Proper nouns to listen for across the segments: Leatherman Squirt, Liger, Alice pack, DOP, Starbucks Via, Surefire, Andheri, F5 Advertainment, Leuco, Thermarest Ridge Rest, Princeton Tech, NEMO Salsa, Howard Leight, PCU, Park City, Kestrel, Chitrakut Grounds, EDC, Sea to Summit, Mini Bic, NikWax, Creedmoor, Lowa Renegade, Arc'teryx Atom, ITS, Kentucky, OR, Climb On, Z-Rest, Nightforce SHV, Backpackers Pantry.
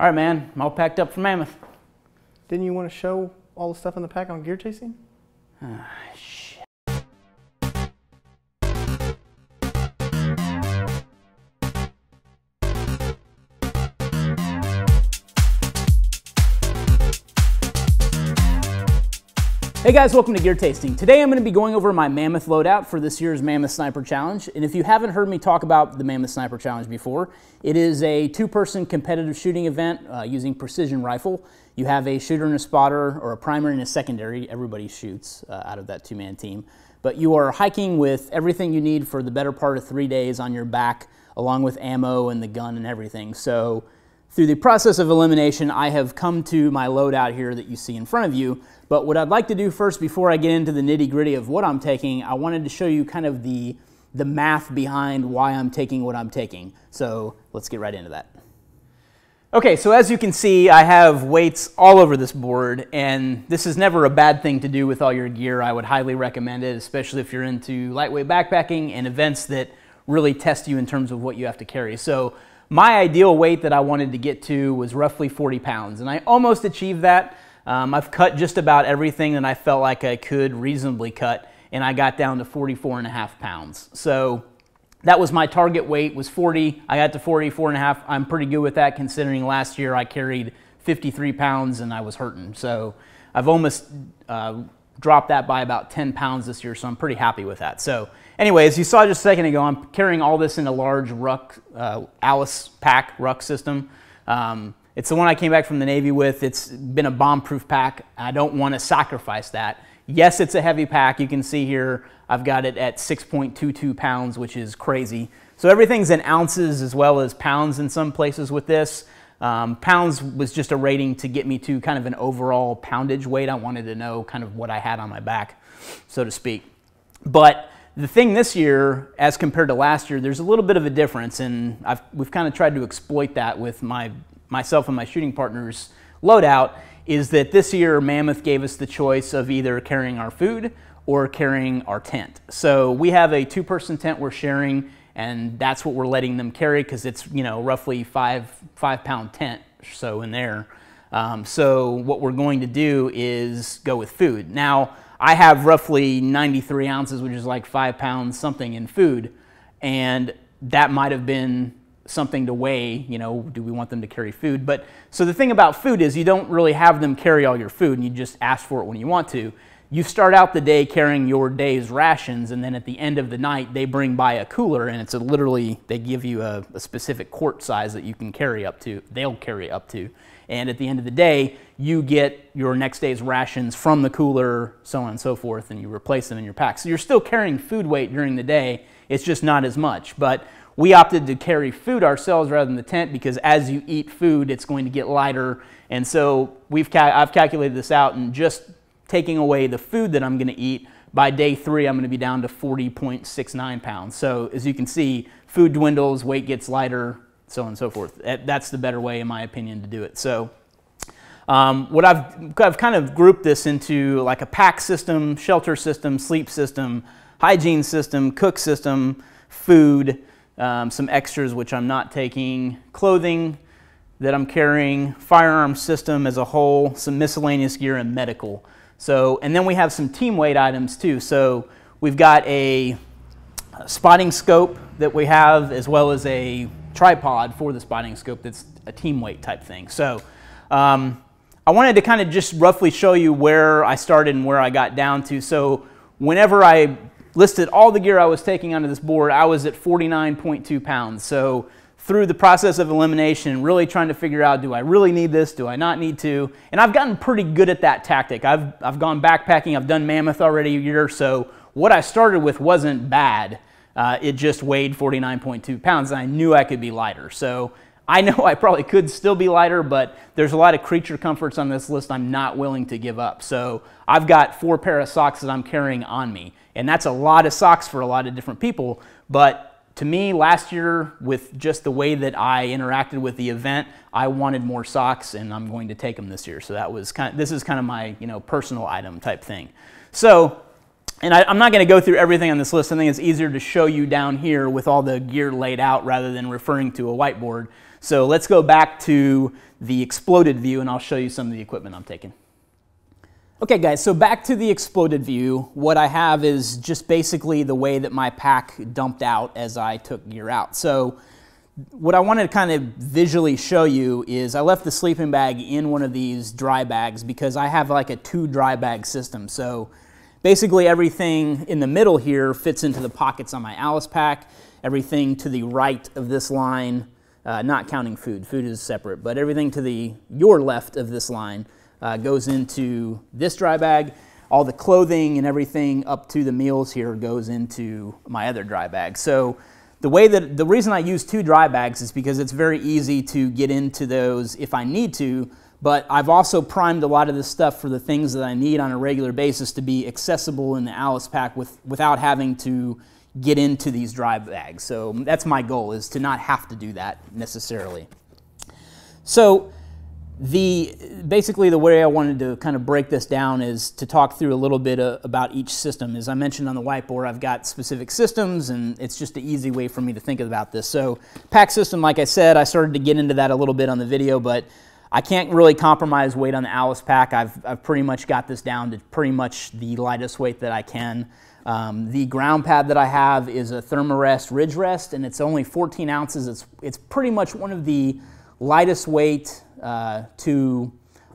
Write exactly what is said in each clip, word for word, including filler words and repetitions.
all right, man, I'm all packed up for Mammoth. Didn't you want to show all the stuff in the pack on Gear Tasting? Ah, shit. Hey guys, welcome to Gear Tasting. Today I'm going to be going over my Mammoth loadout for this year's Mammoth Sniper Challenge. And if you haven't heard me talk about the Mammoth Sniper Challenge before, it is a two-person competitive shooting event uh, using precision rifle. You have a shooter and a spotter, or a primary and a secondary. Everybody shoots uh, out of that two-man team. But you are hiking with everything you need for the better part of three days on your back, along with ammo and the gun and everything. So through the process of elimination, I have come to my loadout here that you see in front of you. But what I'd like to do first, before I get into the nitty-gritty of what I'm taking, I wanted to show you kind of the, the math behind why I'm taking what I'm taking. So let's get right into that. Okay, so as you can see, I have weights all over this board, and this is never a bad thing to do with all your gear. I would highly recommend it, especially if you're into lightweight backpacking and events that really test you in terms of what you have to carry. So my ideal weight that I wanted to get to was roughly forty pounds, and I almost achieved that. Um, I've cut just about everything that I felt like I could reasonably cut, and I got down to forty-four and a half pounds. So that was my target weight, was forty. I got to forty-four and a half. I'm pretty good with that, considering last year I carried fifty-three pounds and I was hurting. So I've almost uh, dropped that by about ten pounds this year, so I'm pretty happy with that. So anyway, as you saw just a second ago, I'm carrying all this in a large ruck, uh, Alice pack ruck system. Um, it's the one I came back from the Navy with. It's been a bomb-proof pack. I don't want to sacrifice that. Yes, it's a heavy pack. You can see here I've got it at six point two two pounds, which is crazy. So everything's in ounces as well as pounds in some places with this. Um, pounds was just a rating to get me to kind of an overall poundage weight. I wanted to know kind of what I had on my back, so to speak. But the thing this year, as compared to last year, there's a little bit of a difference, and I've, we've kind of tried to exploit that with my myself and my shooting partners' loadout, is that this year Mammoth gave us the choice of either carrying our food or carrying our tent. So we have a two-person tent we're sharing, and that's what we're letting them carry, because it's, you know, roughly five five pound tent or so in there. Um, so what we're going to do is go with food. Now I have roughly ninety-three ounces, which is like five pounds something in food, and that might have been something to weigh, you know, do we want them to carry food? But so the thing about food is you don't really have them carry all your food, and you just ask for it when you want to. You start out the day carrying your day's rations, and then at the end of the night they bring by a cooler, and it's a literally, they give you a, a specific quart size that you can carry up to, they'll carry up to. And at the end of the day, you get your next day's rations from the cooler, so on and so forth, and you replace them in your pack. So you're still carrying food weight during the day, it's just not as much. But we opted to carry food ourselves rather than the tent, because as you eat food, it's going to get lighter. And so we've cal I've calculated this out, and just taking away the food that I'm going to eat, by day three, I'm going to be down to forty point six nine pounds. So as you can see, food dwindles, weight gets lighter, so on and so forth. That's the better way, in my opinion, to do it. So um, what I've, I've kind of grouped this into like a pack system, shelter system, sleep system, hygiene system, cook system, food, um, some extras which I'm not taking, clothing that I'm carrying, firearm system as a whole, some miscellaneous gear, and medical. So, and then we have some team weight items too. So we've got a spotting scope that we have, as well as a tripod for the spotting scope that's a team weight type thing. So um, I wanted to kind of just roughly show you where I started and where I got down to. So whenever I listed all the gear I was taking onto this board, I was at forty-nine point two pounds. So through the process of elimination, really trying to figure out, do I really need this? Do I not need to? And I've gotten pretty good at that tactic. I've, I've gone backpacking. I've done Mammoth already a year. So what I started with wasn't bad. Uh, it just weighed forty-nine point two pounds, and I knew I could be lighter. So I know I probably could still be lighter, but there's a lot of creature comforts on this list I'm not willing to give up. So I've got four pair of socks that I'm carrying on me, and that's a lot of socks for a lot of different people. But to me, last year, with just the way that I interacted with the event, I wanted more socks, and I'm going to take them this year. So that was kind of, this is kind of my, you know, personal item type thing. So. And I, I'm not going to go through everything on this list. I think it's easier to show you down here with all the gear laid out rather than referring to a whiteboard. So let's go back to the exploded view and I'll show you some of the equipment I'm taking. Okay guys, so back to the exploded view. What I have is just basically the way that my pack dumped out as I took gear out. So what I wanted to kind of visually show you is I left the sleeping bag in one of these dry bags because I have like a two dry bag system. So basically everything in the middle here fits into the pockets on my Alice pack. Everything to the right of this line, uh, not counting food, food is separate, but everything to the your left of this line Uh, goes into this dry bag. All the clothing and everything up to the meals here goes into my other dry bag. So the way that the reason I use two dry bags is because it's very easy to get into those if I need to, but I've also primed a lot of this stuff for the things that I need on a regular basis to be accessible in the Alice pack with, without having to get into these dry bags. So that's my goal, is to not have to do that necessarily. So The, basically the way I wanted to kind of break this down is to talk through a little bit uh, about each system. As I mentioned on the whiteboard, I've got specific systems and it's just an easy way for me to think about this. So pack system, like I said, I started to get into that a little bit on the video, but I can't really compromise weight on the Alice pack. I've, I've pretty much got this down to pretty much the lightest weight that I can. Um, the ground pad that I have is a Thermarest Ridge Rest and it's only fourteen ounces. It's, it's pretty much one of the lightest weight Uh, to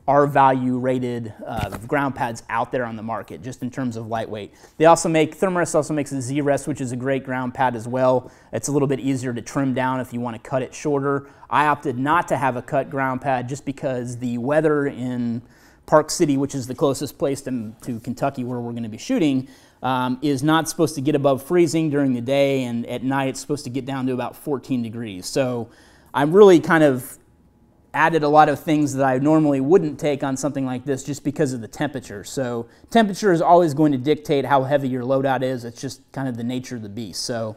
our value rated uh, ground pads out there on the market, just in terms of lightweight. They also make, Thermarest also makes a Z-Rest, which is a great ground pad as well. It's a little bit easier to trim down if you want to cut it shorter. I opted not to have a cut ground pad just because the weather in Park City, which is the closest place to, to Kentucky where we're going to be shooting, um, is not supposed to get above freezing during the day, and at night it's supposed to get down to about fourteen degrees. So I'm really kind of added a lot of things that I normally wouldn't take on something like this just because of the temperature. So temperature is always going to dictate how heavy your loadout is. It's just kind of the nature of the beast. So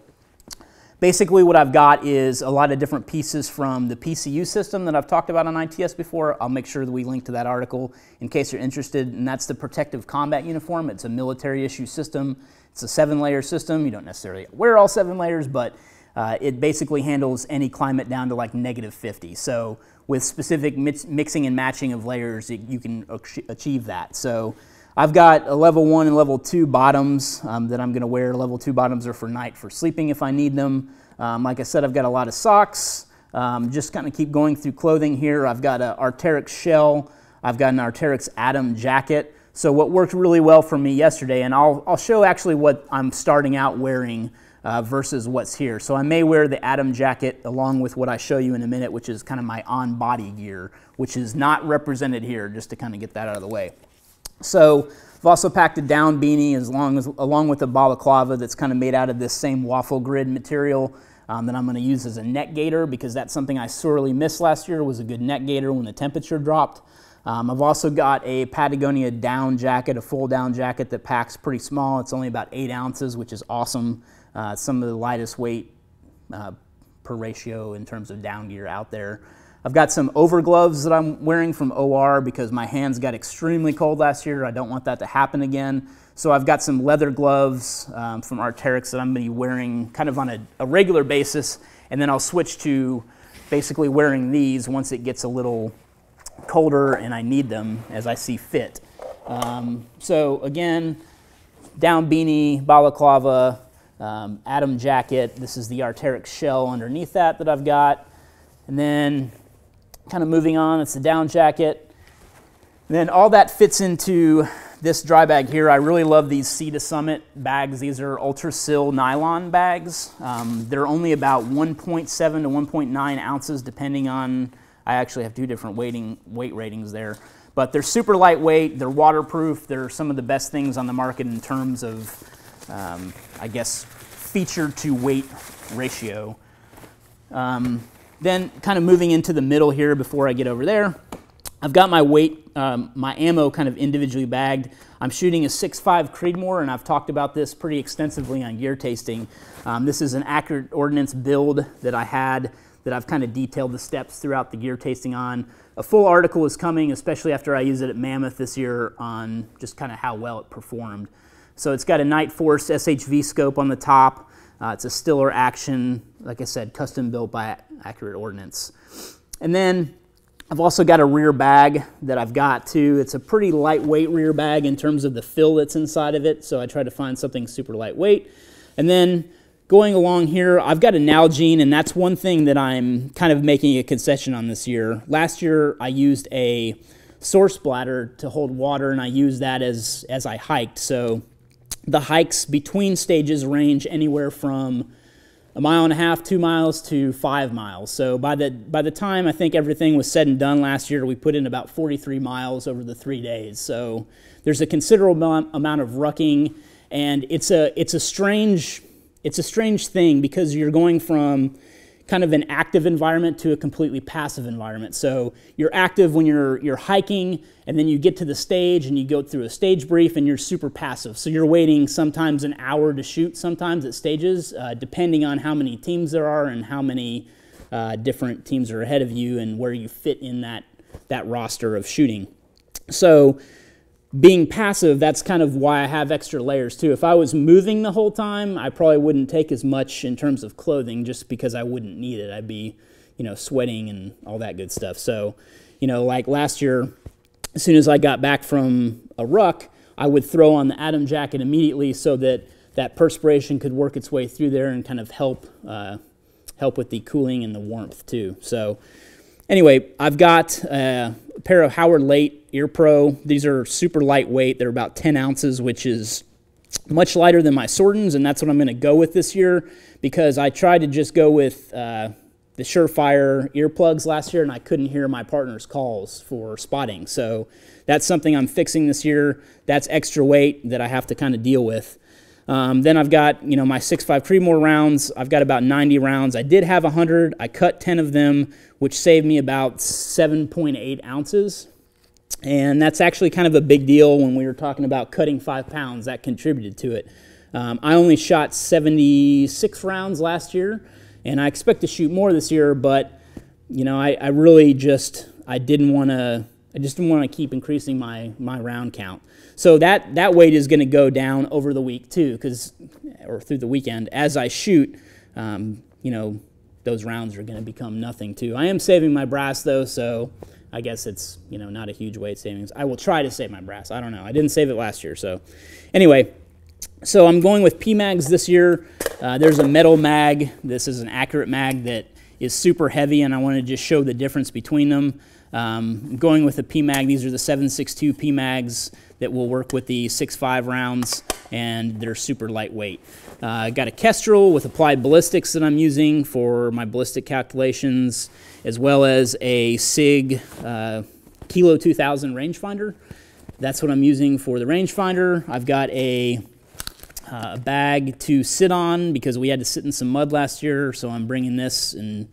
basically what I've got is a lot of different pieces from the P C U system that I've talked about on I T S before. I'll make sure that we link to that article in case you're interested. And that's the protective combat uniform. It's a military issue system. It's a seven layer system. You don't necessarily wear all seven layers, but uh, it basically handles any climate down to like negative fifty. So with specific mix, mixing and matching of layers, it, you can achieve that. So I've got a level one and level two bottoms um, that I'm gonna wear. Level two bottoms are for night, for sleeping if I need them. Um, like I said, I've got a lot of socks. Um, just kind of keep going through clothing here. I've got an Arc'teryx shell. I've got an Arc'teryx Atom jacket. So what worked really well for me yesterday, and I'll, I'll show actually what I'm starting out wearing Uh, versus what's here. So I may wear the Atom jacket along with what I show you in a minute, which is kind of my on-body gear, which is not represented here, just to kind of get that out of the way. So I've also packed a down beanie as long as, along with a balaclava that's kind of made out of this same waffle grid material um, that I'm going to use as a neck gaiter, because that's something I sorely missed last year, was a good neck gaiter when the temperature dropped. Um, I've also got a Patagonia down jacket, a full down jacket that packs pretty small. It's only about eight ounces, which is awesome. Uh, some of the lightest weight uh, per ratio in terms of down gear out there. I've got some over gloves that I'm wearing from O R because my hands got extremely cold last year. I don't want that to happen again. So I've got some leather gloves um, from Arc'teryx that I'm going to be wearing kind of on a, a regular basis, and then I'll switch to basically wearing these once it gets a little colder and I need them as I see fit. Um, so again, down beanie, balaclava, Um, Atom jacket. This is the Arc'teryx shell underneath that that I've got. And then kind of moving on, it's the down jacket. And then all that fits into this dry bag here. I really love these Sea to Summit bags. These are UltraSil nylon bags. Um, they're only about one point seven to one point nine ounces depending on, I actually have two different weighting, weight ratings there. But they're super lightweight, they're waterproof, they're some of the best things on the market in terms of Um, I guess, feature to weight ratio. Um, then kind of moving into the middle here before I get over there, I've got my weight, um, my ammo kind of individually bagged. I'm shooting a six point five Creedmoor, and I've talked about this pretty extensively on Gear Tasting. Um, this is an Accurate Ordnance build that I had that I've kind of detailed the steps throughout the Gear Tasting on. A full article is coming, especially after I use it at Mammoth this year, on just kind of how well it performed. So it's got a Nightforce S H V scope on the top. Uh, it's a Stiller Action, like I said, custom built by Accurate Ordnance. And then I've also got a rear bag that I've got too. It's a pretty lightweight rear bag in terms of the fill that's inside of it, so I try to find something super lightweight. And then going along here, I've got a Nalgene, and that's one thing that I'm kind of making a concession on this year. Last year, I used a source bladder to hold water, and I used that as, as I hiked. So the hikes between stages range anywhere from a mile and a half, two miles to five miles. So by the, by the time I think everything was said and done last year, we put in about forty-three miles over the three days. So there's a considerable amount of rucking, and it's a, it's a strange, it's a strange thing because you're going from kind of an active environment to a completely passive environment. So you're active when you're, you're hiking, and then you get to the stage and you go through a stage brief and you're super passive. So you're waiting sometimes an hour to shoot, sometimes at stages, uh, depending on how many teams there are and how many uh, different teams are ahead of you and where you fit in that, that roster of shooting. So being passive, that's kind of why I have extra layers too. If I was moving the whole time, I probably wouldn't take as much in terms of clothing just because I wouldn't need it. I'd be, you know, sweating and all that good stuff. So, you know, like last year, as soon as I got back from a ruck, I would throw on the Atom jacket immediately so that that perspiration could work its way through there and kind of help, uh, help with the cooling and the warmth too. So anyway, I've got uh, a pair of Howard Leight Ear Pro. These are super lightweight. They're about ten ounces, which is much lighter than my Swordens, and that's what I'm going to go with this year because I tried to just go with uh, the Surefire earplugs last year, and I couldn't hear my partner's calls for spotting. So that's something I'm fixing this year. That's extra weight that I have to kind of deal with. Um, then I've got, you know, my six point five Creedmoor rounds. I've got about ninety rounds. I did have one hundred. I cut ten of them, which saved me about seven point eight ounces. And that's actually kind of a big deal when we were talking about cutting five pounds. That contributed to it. Um, I only shot seventy-six rounds last year, and I expect to shoot more this year. But you know, I, I really just I didn't want to. I just didn't want to keep increasing my my round count. So that that weight is going to go down over the week too, because or through the weekend as I shoot. Um, you know, those rounds are going to become nothing too. I am saving my brass though, so I guess it's, you know, not a huge weight savings. I will try to save my brass. I don't know. I didn't save it last year. So anyway, so I'm going with P mags this year. Uh, there's a metal mag. This is an Accurate mag that is super heavy, and I want to just show the difference between them. Um, I'm going with a P mag. These are the seven six two P mags that will work with the six point five rounds, and they're super lightweight. Uh, I got a Kestrel with applied ballistics that I'm using for my ballistic calculations, as well as a SIG uh, Kilo two thousand rangefinder. That's what I'm using for the rangefinder. I've got a uh, bag to sit on because we had to sit in some mud last year, so I'm bringing this and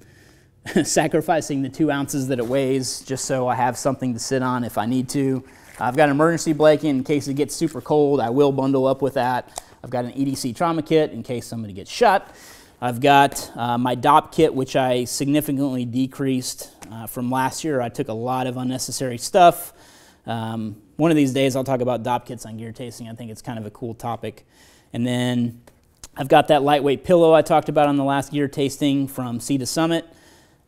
sacrificing the two ounces that it weighs just so I have something to sit on if I need to. I've got an emergency blanket in case it gets super cold. I will bundle up with that. I've got an E D C trauma kit in case somebody gets shot. I've got uh, my D O P kit, which I significantly decreased uh, from last year. I took a lot of unnecessary stuff. Um, one of these days I'll talk about D O P kits on Gear Tasting. I think it's kind of a cool topic. And then I've got that lightweight pillow I talked about on the last Gear Tasting from Sea to Summit.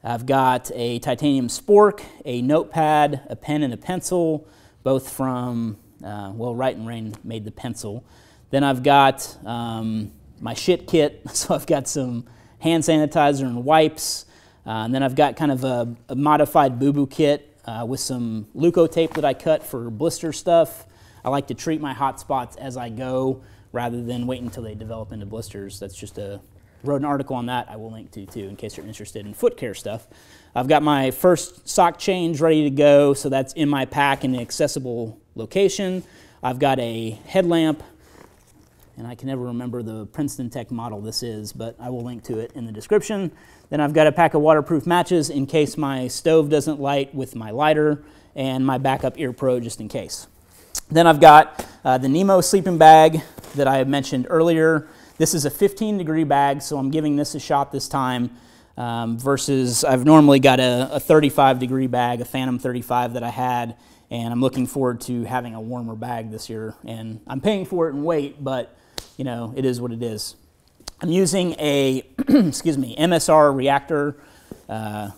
I've got a titanium spork, a notepad, a pen and a pencil, both from, uh, well, Rite in the Rain made the pencil. Then I've got um, my shit kit, so I've got some hand sanitizer and wipes. Uh, and then I've got kind of a, a modified boo-boo kit uh, with some Leuco tape that I cut for blister stuff. I like to treat my hot spots as I go rather than wait until they develop into blisters. That's just a, wrote an article on that I will link to too in case you're interested in foot care stuff. I've got my first sock change ready to go, so that's in my pack in an accessible location. I've got a headlamp, and I can never remember the Princeton Tech model this is, but I will link to it in the description. Then I've got a pack of waterproof matches in case my stove doesn't light with my lighter, and my backup Ear Pro just in case. Then I've got uh, the Nemo sleeping bag that I mentioned earlier. This is a fifteen degree bag, so I'm giving this a shot this time um, versus I've normally got a, a thirty-five degree bag, a Phantom thirty-five that I had, and I'm looking forward to having a warmer bag this year. And I'm paying for it in weight, but you know, it is what it is. I'm using a excuse me, M S R reactor uh,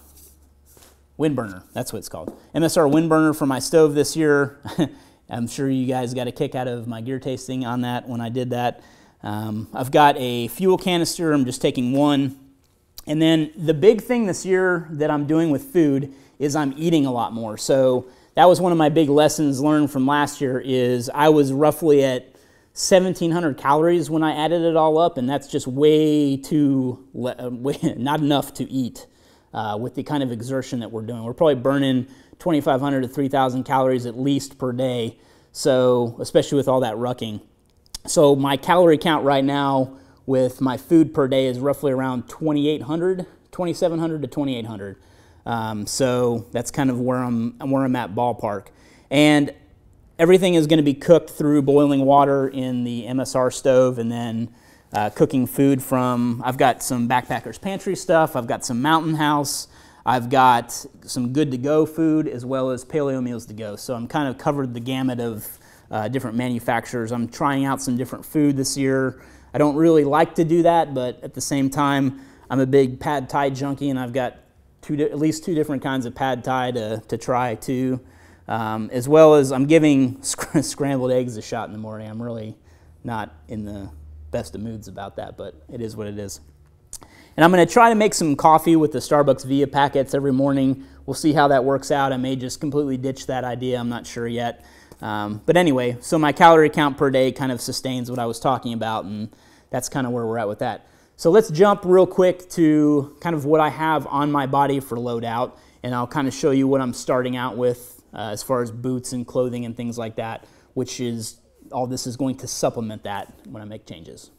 wind burner. That's what it's called. M S R wind burner for my stove this year. I'm sure you guys got a kick out of my gear tasting on that when I did that. Um, I've got a fuel canister. I'm just taking one. And then the big thing this year that I'm doing with food is I'm eating a lot more. So that was one of my big lessons learned from last year is I was roughly at seventeen hundred calories when I added it all up, and that's just way too, not enough to eat uh, with the kind of exertion that we're doing. We're probably burning twenty-five hundred to three thousand calories at least per day, so especially with all that rucking. So my calorie count right now with my food per day is roughly around twenty-eight hundred, twenty-seven hundred to twenty-eight hundred. Um, so that's kind of where I'm, where I'm at ballpark. And everything is going to be cooked through boiling water in the M S R stove, and then uh, cooking food from, I've got some Backpackers Pantry stuff, I've got some Mountain House, I've got some good to go food, as well as paleo meals to go. So I'm kind of covered the gamut of uh, different manufacturers. I'm trying out some different food this year. I don't really like to do that, but at the same time, I'm a big pad thai junkie, and I've got two, at least two different kinds of pad thai to, to try too. Um, as well as I'm giving sc scrambled eggs a shot in the morning. I'm really not in the best of moods about that, but it is what it is. And I'm going to try to make some coffee with the Starbucks Via packets every morning. We'll see how that works out. I may just completely ditch that idea. I'm not sure yet. Um, but anyway, so my calorie count per day kind of sustains what I was talking about, and that's kind of where we're at with that. So let's jump real quick to kind of what I have on my body for loadout, and I'll kind of show you what I'm starting out with uh, as far as boots and clothing and things like that, which is, all this is going to supplement that when I make changes.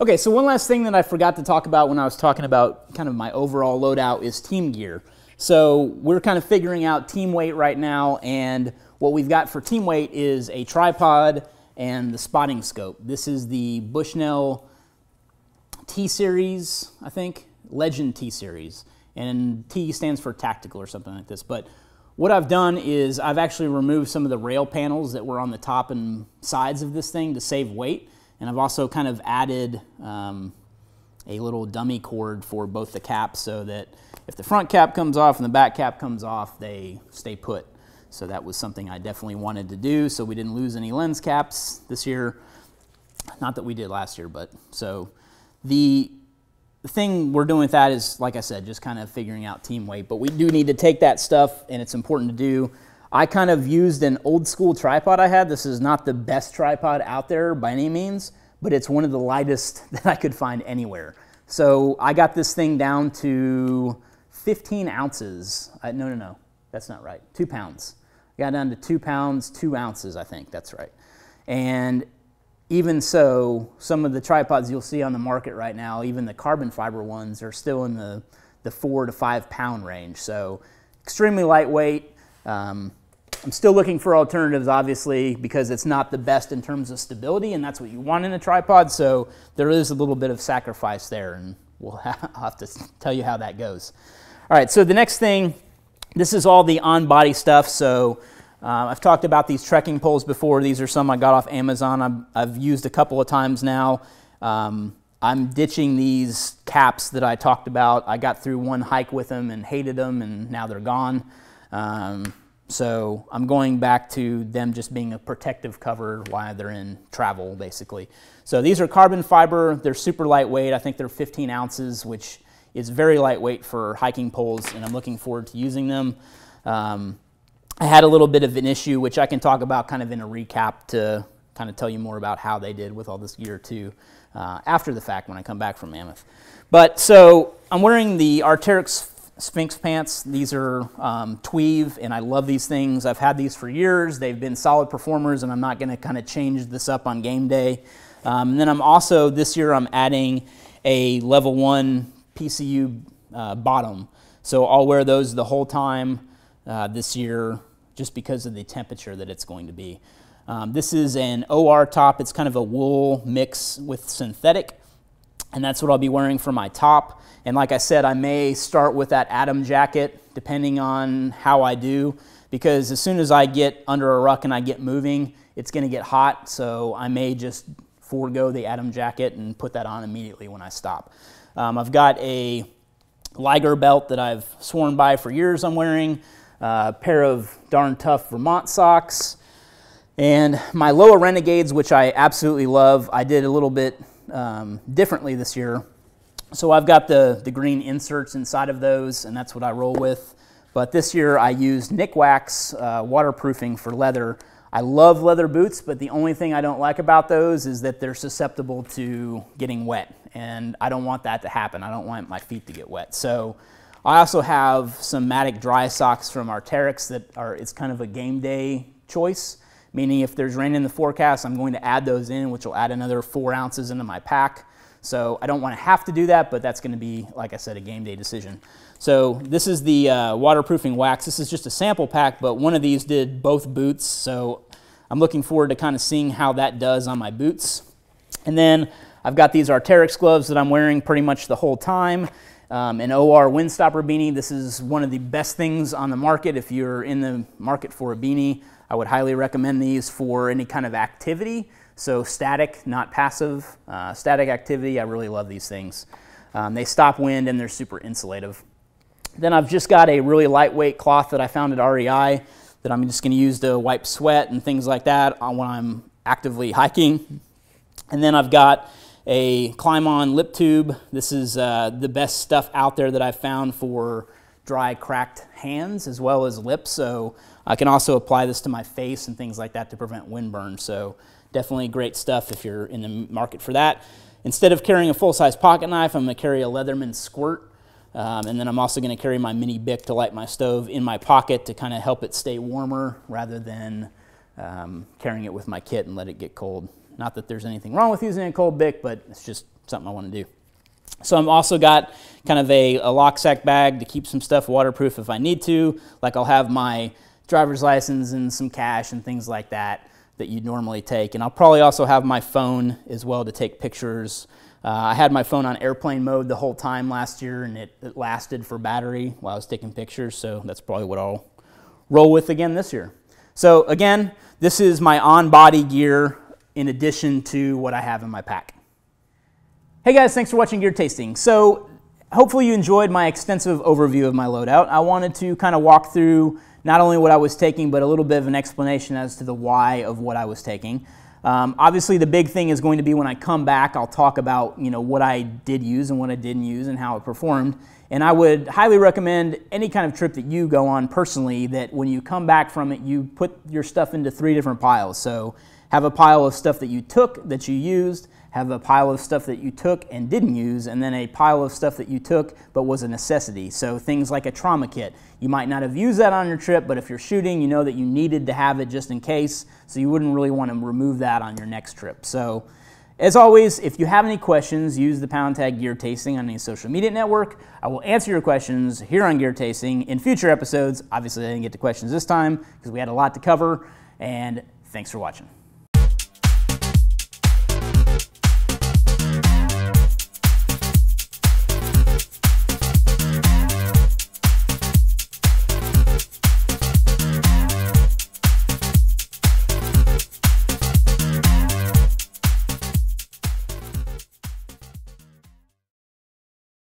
Okay, so one last thing that I forgot to talk about when I was talking about kind of my overall loadout is team gear. So we're kind of figuring out team weight right now, and what we've got for team weight is a tripod and the spotting scope. This is the Bushnell T-Series, I think, Legend T-Series, and T stands for tactical or something like this. But what I've done is I've actually removed some of the rail panels that were on the top and sides of this thing to save weight. And I've also kind of added um, a little dummy cord for both the caps so that if the front cap comes off and the back cap comes off, they stay put. So that was something I definitely wanted to do so we didn't lose any lens caps this year. Not that we did last year, but so the thing we're doing with that is, like I said, just kind of figuring out team weight. But we do need to take that stuff, and it's important to do. I kind of used an old school tripod I had. This is not the best tripod out there by any means, but it's one of the lightest that I could find anywhere. So I got this thing down to fifteen ounces. I, no, no, no, that's not right. Two pounds. I got down to two pounds, two ounces, I think. That's right. And even so, some of the tripods you'll see on the market right now, even the carbon fiber ones, are still in the, the four to five pound range. So extremely lightweight. Um, I'm still looking for alternatives, obviously, because it's not the best in terms of stability, and that's what you want in a tripod. So there is a little bit of sacrifice there, and we'll have, I'll have to tell you how that goes. All right, so the next thing, this is all the on-body stuff. So uh, I've talked about these trekking poles before. These are some I got off Amazon. I'm, I've used a couple of times now. Um, I'm ditching these caps that I talked about. I got through one hike with them and hated them, and now they're gone. Um, so I'm going back to them just being a protective cover while they're in travel, basically. So these are carbon fiber. They're super lightweight. I think they're fifteen ounces, which is very lightweight for hiking poles, and I'm looking forward to using them. Um, I had a little bit of an issue, which I can talk about kind of in a recap to kind of tell you more about how they did with all this gear too, uh, after the fact when I come back from Mammoth. But so I'm wearing the Arc'teryx Sphinx pants. These are um, Tweave, and I love these things. I've had these for years. They've been solid performers, and I'm not going to kind of change this up on game day. Um, and then I'm also, this year, I'm adding a level one P C U uh, bottom. So I'll wear those the whole time uh, this year just because of the temperature that it's going to be. Um, this is an O R top. It's kind of a wool mix with synthetic, and that's what I'll be wearing for my top. And like I said, I may start with that Atom jacket depending on how I do, because as soon as I get under a ruck and I get moving, it's going to get hot. So I may just forego the Atom jacket and put that on immediately when I stop. Um, I've got a Liger belt that I've sworn by for years I'm wearing, uh, a pair of darn tough Vermont socks, and my Loa Renegades, which I absolutely love. I did a little bit um, differently this year. So I've got the, the green inserts inside of those, and that's what I roll with. But this year I used Nick Wax uh, waterproofing for leather. I love leather boots, but the only thing I don't like about those is that they're susceptible to getting wet, and I don't want that to happen. I don't want my feet to get wet. So I also have some Matic dry socks from Arc'teryx that are, it's kind of a game day choice, meaning if there's rain in the forecast, I'm going to add those in, which will add another four ounces into my pack. So I don't want to have to do that, but that's going to be, like I said, a game day decision. So this is the uh, waterproofing wax. This is just a sample pack, but one of these did both boots. So I'm looking forward to kind of seeing how that does on my boots. And then I've got these Arc'teryx gloves that I'm wearing pretty much the whole time. Um, an O R Windstopper beanie. This is one of the best things on the market. If you're in the market for a beanie, I would highly recommend these for any kind of activity. So static, not passive, uh, static activity. I really love these things. Um, they stop wind and they're super insulative. Then I've just got a really lightweight cloth that I found at R E I that I'm just gonna use to wipe sweat and things like that when I'm actively hiking. And then I've got a Climb-On lip tube. This is uh, the best stuff out there that I've found for dry, cracked hands as well as lips. So I can also apply this to my face and things like that to prevent wind burn. So definitely great stuff if you're in the market for that. Instead of carrying a full-size pocket knife, I'm going to carry a Leatherman squirt. Um, and then I'm also going to carry my mini Bic to light my stove in my pocket to kind of help it stay warmer rather than um, carrying it with my kit and let it get cold. Not that there's anything wrong with using a cold Bic, but it's just something I want to do. So I've also got kind of a, a locksack bag to keep some stuff waterproof if I need to. Like I'll have my driver's license and some cash and things like that that you'd normally take. And I'll probably also have my phone as well to take pictures. Uh, I had my phone on airplane mode the whole time last year, and it, it lasted for battery while I was taking pictures, so that's probably what I'll roll with again this year. So again, this is my on-body gear in addition to what I have in my pack. Hey guys, thanks for watching Gear Tasting. So hopefully you enjoyed my extensive overview of my loadout. I wanted to kind of walk through not only what I was taking, but a little bit of an explanation as to the why of what I was taking. Um, obviously, the big thing is going to be when I come back, I'll talk about, you know, what I did use and what I didn't use and how it performed. And I would highly recommend any kind of trip that you go on personally that when you come back from it, you put your stuff into three different piles. So have a pile of stuff that you took that you used, have a pile of stuff that you took and didn't use, and then a pile of stuff that you took but was a necessity. So things like a trauma kit. You might not have used that on your trip, but if you're shooting, you know that you needed to have it just in case, so you wouldn't really want to remove that on your next trip. So as always, if you have any questions, use the pound tag Gear Tasting on any social media network. I will answer your questions here on Gear Tasting in future episodes. Obviously, I didn't get to questions this time because we had a lot to cover, and thanks for watching.